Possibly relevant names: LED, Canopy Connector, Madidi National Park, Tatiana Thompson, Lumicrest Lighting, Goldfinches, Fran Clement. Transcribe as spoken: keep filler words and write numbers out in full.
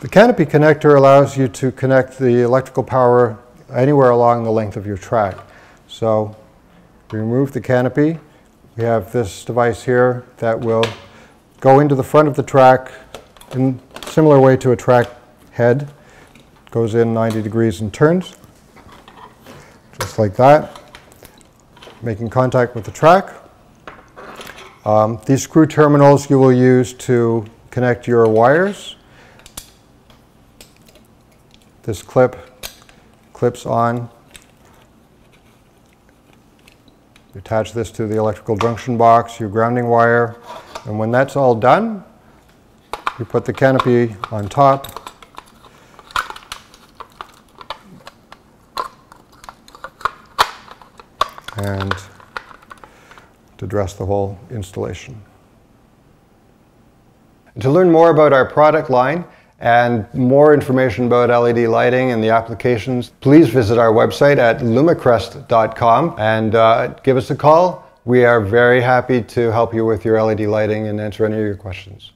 The canopy connector allows you to connect the electrical power anywhere along the length of your track. So we remove the canopy. We have this device here that will go into the front of the track in a similar way to a track head. Goes in ninety degrees and turns, just like that, making contact with the track. Um, these screw terminals you will use to connect your wires. This clip clips on. You attach this to the electrical junction box, your grounding wire, and when that's all done, you put the canopy on top. And to address the whole installation. To learn more about our product line and more information about L E D lighting and the applications, please visit our website at lumicrest dot com and uh, give us a call. We are very happy to help you with your L E D lighting and answer any of your questions.